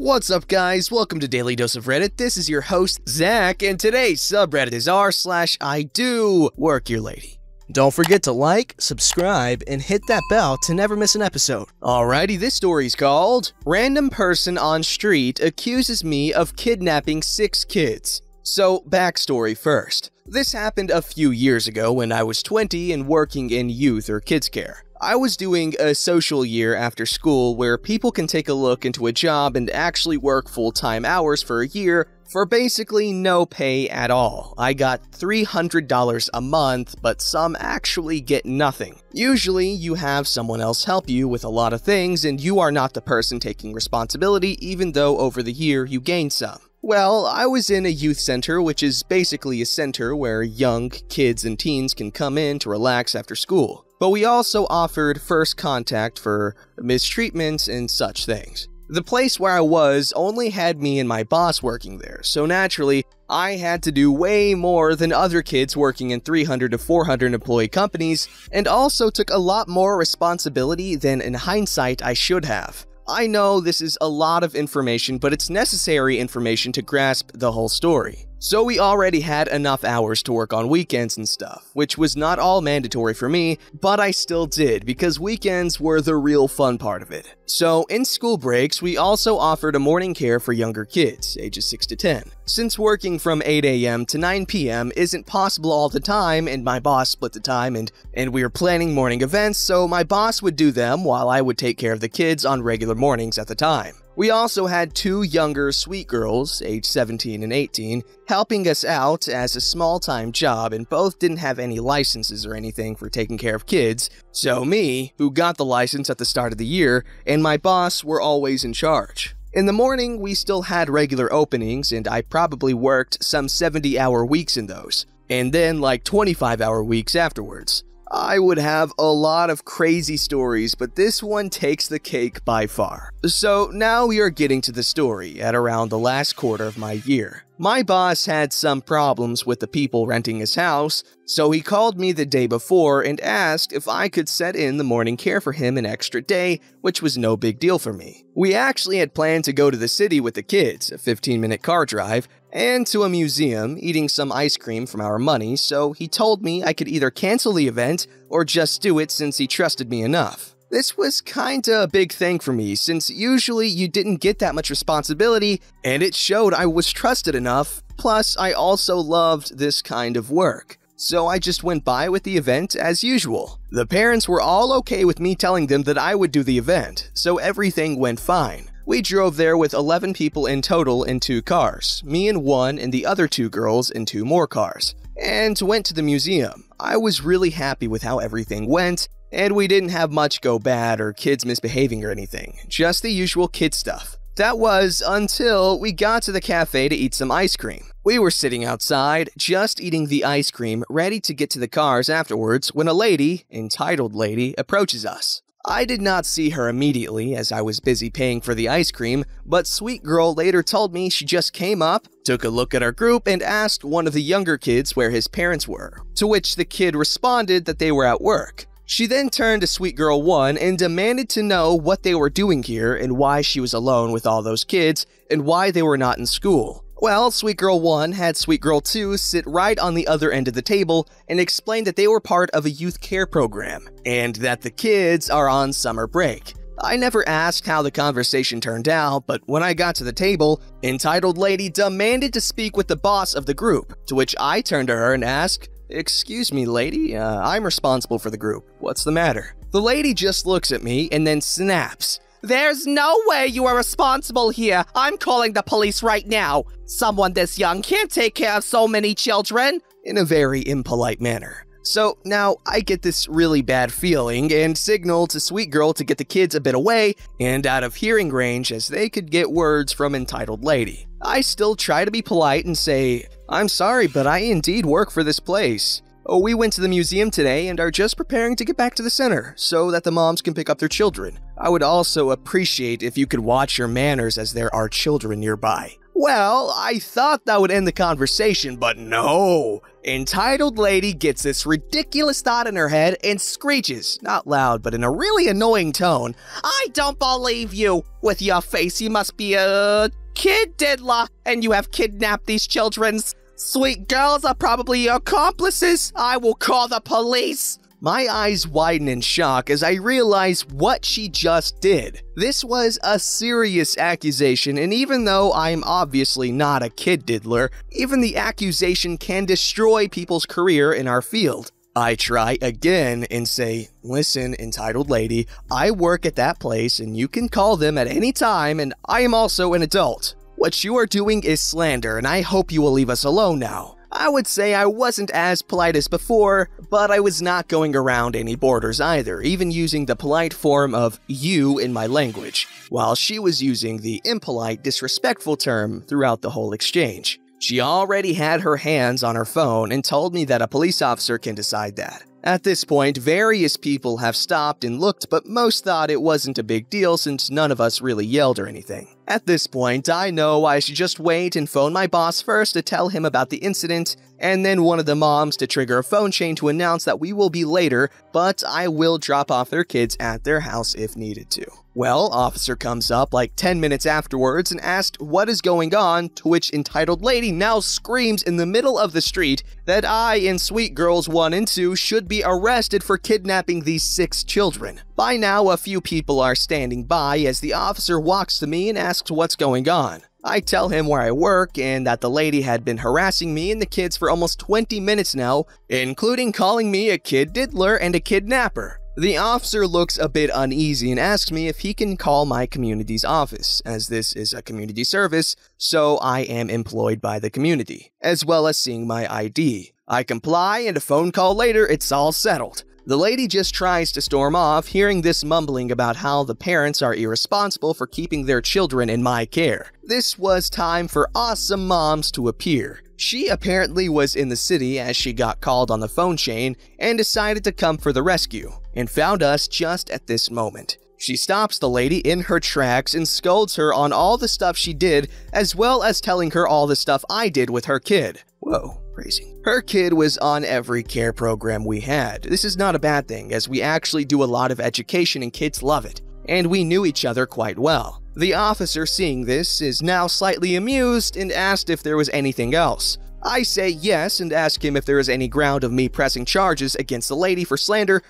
What's up, guys? Welcome to Daily Dose of Reddit. This is your host, Zach, and today's subreddit is r/IDoWorkHereLady. Don't forget to like, subscribe, and hit that bell to never miss an episode. Alrighty, this story's called Random Person on Street Accuses Me of Kidnapping 6 Kids. So, backstory first. This happened a few years ago when I was 20 and working in youth or kids care. I was doing a social year after school where people can take a look into a job and actually work full-time hours for a year for basically no pay at all. I got $300 a month, but some actually get nothing. Usually, you have someone else help you with a lot of things and you are not the person taking responsibility, even though over the year you gain some. Well, I was in a youth center, which is basically a center where young kids and teens can come in to relax after school. But we also offered first contact for mistreatments and such things. The place where I was only had me and my boss working there, so naturally, I had to do way more than other kids working in 300 to 400 employee companies, and also took a lot more responsibility than in hindsight I should have. I know this is a lot of information, but it's necessary information to grasp the whole story. So we already had enough hours to work on weekends and stuff, which was not all mandatory for me, but I still did because weekends were the real fun part of it. So in school breaks, we also offered a morning care for younger kids, ages 6 to 10. Since working from 8 a.m. to 9 p.m. isn't possible all the time and my boss split the time and we were planning morning events, so my boss would do them while I would take care of the kids on regular mornings at the time. We also had two younger sweet girls, age 17 and 18, helping us out as a small-time job, and both didn't have any licenses or anything for taking care of kids, so me, who got the license at the start of the year, and my boss were always in charge. In the morning, we still had regular openings, and I probably worked some 70-hour weeks in those, and then like 25-hour weeks afterwards. I would have a lot of crazy stories, but this one takes the cake by far. So now we are getting to the story at around the last quarter of my year. My boss had some problems with the people renting his house, so he called me the day before and asked if I could set in the morning care for him an extra day, which was no big deal for me. We actually had planned to go to the city with the kids, a 15-minute car drive, and to a museum, eating some ice cream from our money, so he told me I could either cancel the event or just do it since he trusted me enough. This was kinda a big thing for me, since usually you didn't get that much responsibility, and it showed I was trusted enough, plus I also loved this kind of work. So I just went by with the event as usual. The parents were all okay with me telling them that I would do the event, so everything went fine. We drove there with 11 people in total in 2 cars, me in one and the other 2 girls in 2 more cars, and went to the museum. I was really happy with how everything went, and we didn't have much go bad or kids misbehaving or anything, just the usual kid stuff. That was until we got to the cafe to eat some ice cream. We were sitting outside, just eating the ice cream, ready to get to the cars afterwards when a lady, entitled lady, approaches us. I did not see her immediately as I was busy paying for the ice cream, but sweet girl later told me she just came up, took a look at our group, and asked one of the younger kids where his parents were, to which the kid responded that they were at work. She then turned to sweet girl 1 and demanded to know what they were doing here and why she was alone with all those kids and why they were not in school. Well, sweet girl 1 had sweet girl 2 sit right on the other end of the table and explained that they were part of a youth care program and that the kids are on summer break. I never asked how the conversation turned out, but when I got to the table, entitled lady demanded to speak with the boss of the group, to which I turned to her and asked, "Excuse me, lady, I'm responsible for the group. What's the matter?" The lady just looks at me and then snaps. "There's no way you are responsible here. I'm calling the police right now. Someone this young can't take care of so many children," in a very impolite manner. So now I get this really bad feeling and signal to sweet girl to get the kids a bit away and out of hearing range as they could get words from entitled lady. I still try to be polite and say, "I'm sorry, but I indeed work for this place. Oh, we went to the museum today and are just preparing to get back to the center so that the moms can pick up their children. I would also appreciate if you could watch your manners as there are children nearby." Well, I thought that would end the conversation, but no. Entitled lady gets this ridiculous thought in her head and screeches, not loud, but in a really annoying tone, "I don't believe you! With your face, you must be a kid diddler, and you have kidnapped these children. Sweet girls are probably your accomplices. I will call the police!" My eyes widen in shock as I realize what she just did. This was a serious accusation, and even though I'm obviously not a kid diddler, even the accusation can destroy people's career in our field. I try again and say, "Listen, entitled lady, I work at that place and you can call them at any time, and I am also an adult. What you are doing is slander, and I hope you will leave us alone now." I would say I wasn't as polite as before, but I was not going around any borders either, even using the polite form of "you" in my language, while she was using the impolite, disrespectful term throughout the whole exchange. She already had her hands on her phone and told me that a police officer can decide that. At this point, various people have stopped and looked, but most thought it wasn't a big deal since none of us really yelled or anything. At this point, I know I should just wait and phone my boss first to tell him about the incident, and then one of the moms to trigger a phone chain to announce that we will be later, but I will drop off their kids at their house if needed to. Well, officer comes up like 10 minutes afterwards and asked what is going on, to which entitled lady now screams in the middle of the street that I and Sweet Girls 1 and 2 should be arrested for kidnapping these 6 children. By now, a few people are standing by as the officer walks to me and asks what's going on. I tell him where I work and that the lady had been harassing me and the kids for almost 20 minutes now, including calling me a kid diddler and a kidnapper. The officer looks a bit uneasy and asks me if he can call my community's office, as this is a community service, so I am employed by the community, as well as seeing my ID. I comply, and a phone call later, it's all settled. The lady just tries to storm off, hearing this mumbling about how the parents are irresponsible for keeping their children in my care. This was time for awesome moms to appear. She apparently was in the city as she got called on the phone chain and decided to come for the rescue, and found us just at this moment. She stops the lady in her tracks and scolds her on all the stuff she did, as well as telling her all the stuff I did with her kid. Whoa, phrasing. Her kid was on every care program we had. This is not a bad thing, as we actually do a lot of education and kids love it, and we knew each other quite well. The officer, seeing this, is now slightly amused and asked if there was anything else. I say yes and ask him if there is any ground of me pressing charges against the lady for slander,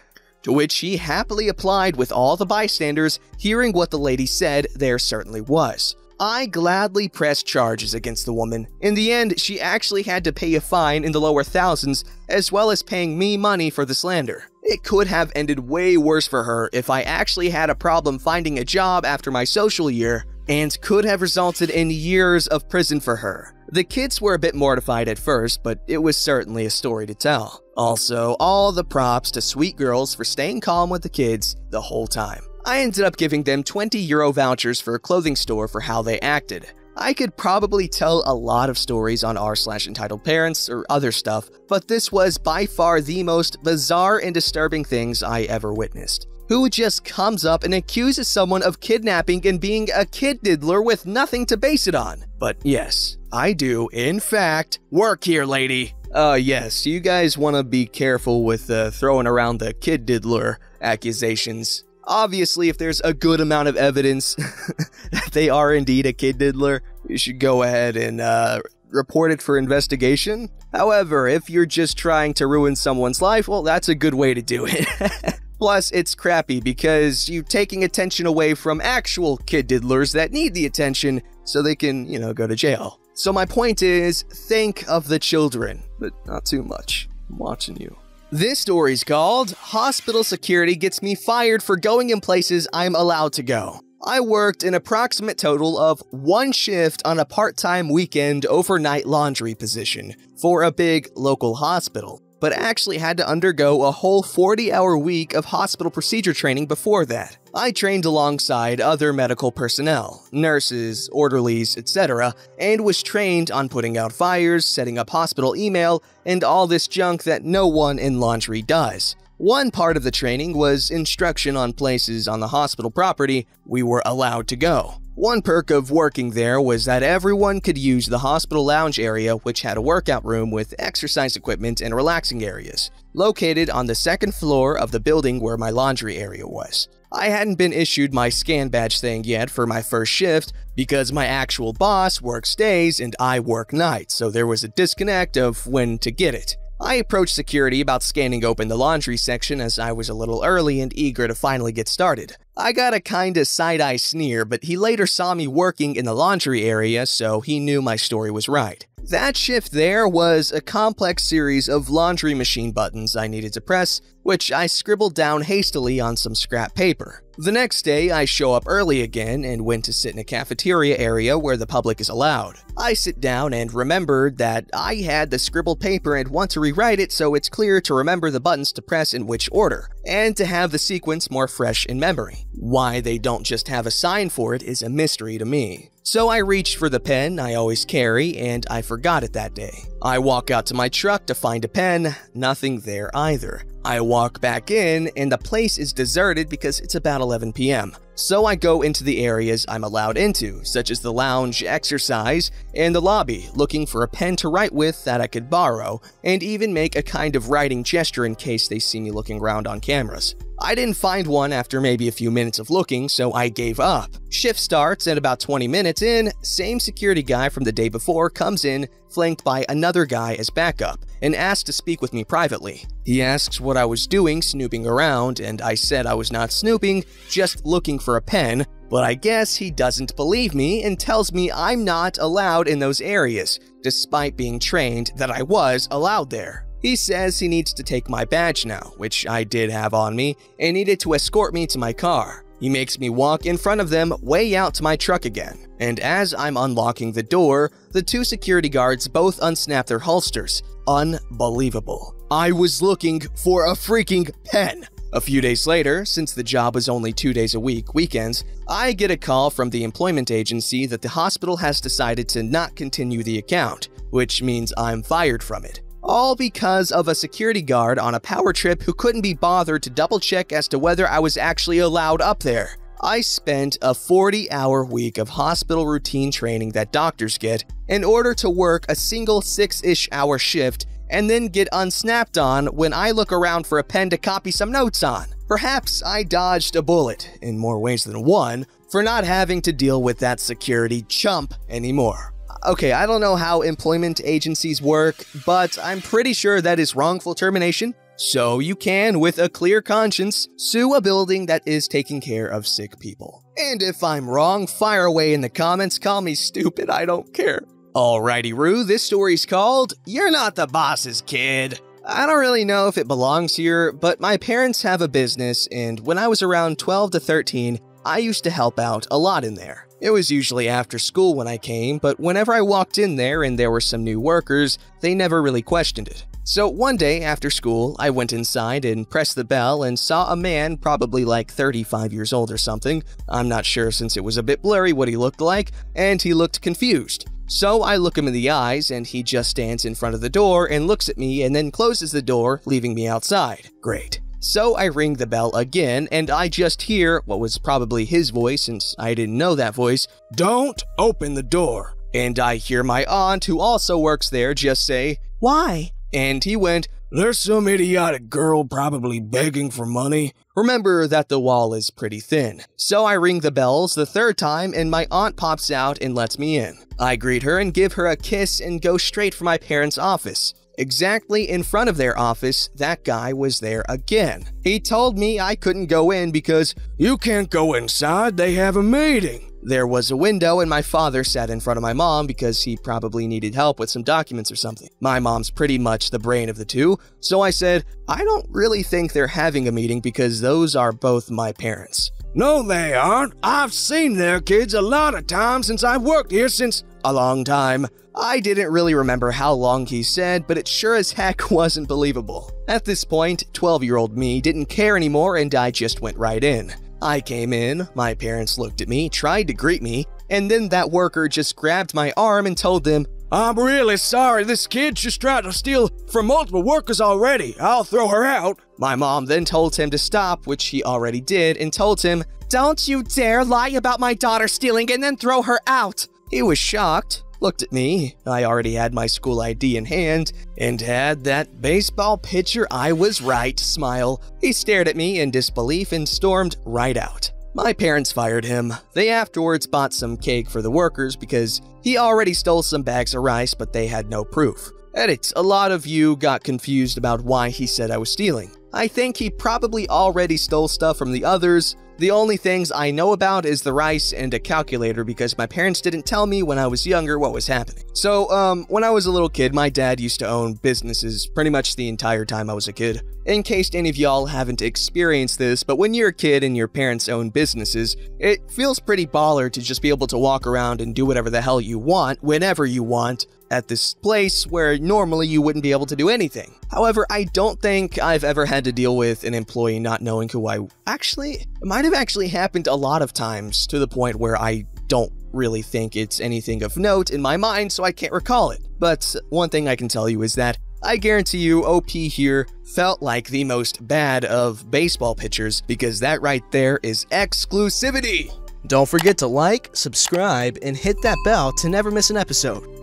to which he happily applied with all the bystanders. Hearing what the lady said, there certainly was. I gladly pressed charges against the woman. In the end, she actually had to pay a fine in the lower thousands, as well as paying me money for the slander. It could have ended way worse for her if I actually had a problem finding a job after my social year, and could have resulted in years of prison for her. The kids were a bit mortified at first, but it was certainly a story to tell. Also, all the props to Sweet Girls for staying calm with the kids the whole time. I ended up giving them 20 € vouchers for a clothing store for how they acted. I could probably tell a lot of stories on r/EntitledParents or other stuff, but this was by far the most bizarre and disturbing things I ever witnessed. Who just comes up and accuses someone of kidnapping and being a kid diddler with nothing to base it on? But yes, I do, in fact, work here, lady. Yes, you guys want to be careful with throwing around the kid diddler accusations. Obviously, if there's a good amount of evidence that they are indeed a kid diddler, you should go ahead and report it for investigation. However, if you're just trying to ruin someone's life, well, that's a good way to do it. Plus, it's crappy because you're taking attention away from actual kid diddlers that need the attention so they can, you know, go to jail. So my point is, think of the children, but not too much. I'm watching you. This story's called "Hospital Security Gets Me Fired for Going in Places I'm Allowed to Go." I worked an approximate total of 1 shift on a part-time weekend overnight laundry position for a big local hospital, but actually had to undergo a whole 40-hour week of hospital procedure training before that. I trained alongside other medical personnel, nurses, orderlies, etc., and was trained on putting out fires, setting up hospital email, and all this junk that no one in laundry does. One part of the training was instruction on places on the hospital property we were allowed to go. One perk of working there was that everyone could use the hospital lounge area, which had a workout room with exercise equipment and relaxing areas, located on the second floor of the building where my laundry area was. I hadn't been issued my scan badge thing yet for my first shift because my actual boss works days and I work nights, so there was a disconnect of when to get it. I approached security about scanning open the laundry section as I was a little early and eager to finally get started. I got a kinda side-eye sneer, but he later saw me working in the laundry area, so he knew my story was right. That shift there was a complex series of laundry machine buttons I needed to press, which I scribbled down hastily on some scrap paper. The next day, I show up early again and went to sit in a cafeteria area where the public is allowed. I sit down and remembered that I had the scribbled paper and want to rewrite it so it's clear to remember the buttons to press in which order, and to have the sequence more fresh in memory. Why they don't just have a sign for it is a mystery to me. So I reached for the pen I always carry, and I forgot it that day. I walk out to my truck to find a pen, nothing there either. I walk back in, and the place is deserted because it's about 11 p.m. So I go into the areas I'm allowed into, such as the lounge, exercise, and the lobby, looking for a pen to write with that I could borrow, and even make a kind of writing gesture in case they see me looking around on cameras. I didn't find one after maybe a few minutes of looking, so I gave up. Shift starts, and about 20 minutes in, same security guy from the day before comes in, flanked by another guy as backup, and asks to speak with me privately. He asks what I was doing snooping around, and I said I was not snooping, just looking for a pen, but I guess he doesn't believe me and tells me I'm not allowed in those areas, despite being trained that I was allowed there. He says he needs to take my badge now, which I did have on me, and needed to escort me to my car. He makes me walk in front of them way out to my truck again, and as I'm unlocking the door, the two security guards both unsnap their holsters. Unbelievable. I was looking for a freaking pen! A few days later, since the job was only 2 days a week, weekends, I get a call from the employment agency that the hospital has decided to not continue the account, which means I'm fired from it. All because of a security guard on a power trip who couldn't be bothered to double-check as to whether I was actually allowed up there. I spent a 40-hour week of hospital routine training that doctors get in order to work a single 6-ish hour shift and then get unsnapped on when I look around for a pen to copy some notes on. Perhaps I dodged a bullet, in more ways than one, for not having to deal with that security chump anymore. Okay, I don't know how employment agencies work, but I'm pretty sure that is wrongful termination. So you can, with a clear conscience, sue a building that is taking care of sick people. And if I'm wrong, fire away in the comments, call me stupid, I don't care. Alrighty, Roo, this story's called, You're Not the Boss's Kid. I don't really know if it belongs here, but my parents have a business, and when I was around 12 to 13, I used to help out a lot in there. It was usually after school when I came, but whenever I walked in there and there were some new workers, they never really questioned it. So one day after school, I went inside and pressed the bell and saw a man probably like 35 years old or something. I'm not sure since it was a bit blurry what he looked like, and he looked confused. So I look him in the eyes and he just stands in front of the door and looks at me and then closes the door, leaving me outside. Great. So I ring the bell again and I just hear what was probably his voice since I didn't know that voice, "Don't open the door." And I hear my aunt, who also works there, just say, "Why?" And he went, "There's some idiotic girl probably begging for money." Remember that the wall is pretty thin. So I ring the bells the third time and my aunt pops out and lets me in. I greet her and give her a kiss and go straight for my parents' office. Exactly in front of their office, that guy was there again. He told me I couldn't go in because, "You can't go inside, they have a meeting." There was a window and my father sat in front of my mom because he probably needed help with some documents or something. My mom's pretty much the brain of the two, so I said, "I don't really think they're having a meeting because those are both my parents." "No, they aren't. I've seen their kids a lot of times since I've worked here since a long time." I didn't really remember how long he said, but it sure as heck wasn't believable. At this point, 12-year-old me didn't care anymore and I just went right in. I came in, my parents looked at me, tried to greet me, and then that worker just grabbed my arm and told them, "I'm really sorry, this kid just tried to steal from multiple workers already. I'll throw her out." My mom then told him to stop, which he already did, and told him, Don't you dare lie about my daughter stealing and then throw her out! He was shocked, looked at me. I already had my school ID in hand and had that baseball pitcher I was right smile. He stared at me in disbelief and stormed right out. My parents fired him. They afterwards bought some cake for the workers because he already stole some bags of rice, but they had no proof. Edit: a lot of you got confused about why he said I was stealing. I think he probably already stole stuff from the others. The only things I know about is the rice and a calculator because my parents didn't tell me when I was younger what was happening. So, when I was a little kid, my dad used to own businesses pretty much the entire time I was a kid. In case any of y'all haven't experienced this, but when you're a kid and your parents own businesses, it feels pretty baller to just be able to walk around and do whatever the hell you want, whenever you want, at this place where normally you wouldn't be able to do anything. However, I don't think I've ever had to deal with an employee not knowing who I... Actually, it might have actually happened a lot of times to the point where I don't really think it's anything of note in my mind, so I can't recall it. But one thing I can tell you is that I guarantee you OP here felt like the most bad of baseball pitchers because that right there is exclusivity. Don't forget to like, subscribe, and hit that bell to never miss an episode.